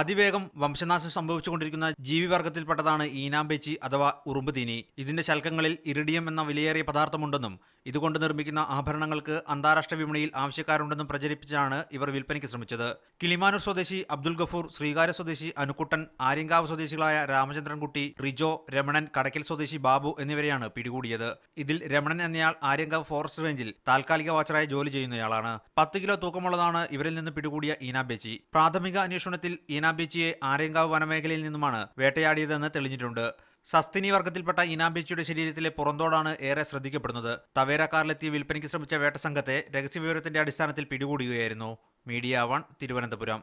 അതിവേഗം വംശനാശം സംഭവിച്ചുകൊണ്ടിരിക്കുന്ന ജീവിവർഗത്തിൽപ്പെട്ടതാണ് ഈനാംബേച്ചി അഥവാ ഉറുമ്പുതീനി. ഇതിന്റെ ശൽക്കങ്ങളിൽ ഇറിഡിയം എന്ന വിലയേറിയ പദാർത്ഥമുണ്ടെന്നും ഇതുകൊണ്ട് നിർമ്മിക്കുന്ന ആഭരണങ്ങൾക്ക് അന്താരാഷ്ട്ര വിപണിയിൽ ആവശ്യക്കാരുണ്ടെന്നും പ്രചരിപ്പിച്ചാണ് ഇവർ വിൽപ്പനയ്ക്ക് ശ്രമിച്ചത്. കിളിമാനൂർ സ്വദേശി അബ്ദുൽ ഗഫൂർ, ശ്രീകാര്യ സ്വദേശി അനുക്കുട്ടൻ, ആര്യങ്കാവ് സ്വദേശികളായ രാമചന്ദ്രൻകുട്ടി, റിജോ, രമണൻ, കടയ്ക്കൽ സ്വദേശി ബാബു എന്നിവരെയാണ് പിടികൂടിയത്. ഇതിൽ രമണൻ എന്നയാൾ ആര്യങ്കാവ് ഫോറസ്റ്റ് റേഞ്ചിൽ താൽക്കാലിക വാച്ചറായി ജോലി ചെയ്യുന്നയാളാണ്. 10 കിലോ തൂക്കമുള്ളതാണ് ഇവരിൽ നിന്ന് പിടികൂടിയ ഈനാംബേച്ചി. പ്രാഥമിക അന്വേഷണത്തിൽ ഈനാംബേച്ചിയെ ആര്യങ്കാവ് വനമേഖലയിൽ നിന്നുമാണ് വേട്ടയാടിയതെന്ന് തെളിഞ്ഞിട്ടുണ്ട്. സസ്തിനി വർഗത്തിൽപ്പെട്ട ഈനാംബേച്ചിയുടെ ശരീരത്തിലെ പുറന്തോടാണ് ഏറെ ശ്രദ്ധിക്കപ്പെടുന്നത്. തവേര കാറിലെത്തി വിൽപ്പനയ്ക്ക് ശ്രമിച്ച വേട്ട സംഘത്തെ രഹസ്യവിവരത്തിന്റെ അടിസ്ഥാനത്തിൽ പിടികൂടുകയായിരുന്നു. മീഡിയ 1 തിരുവനന്തപുരം.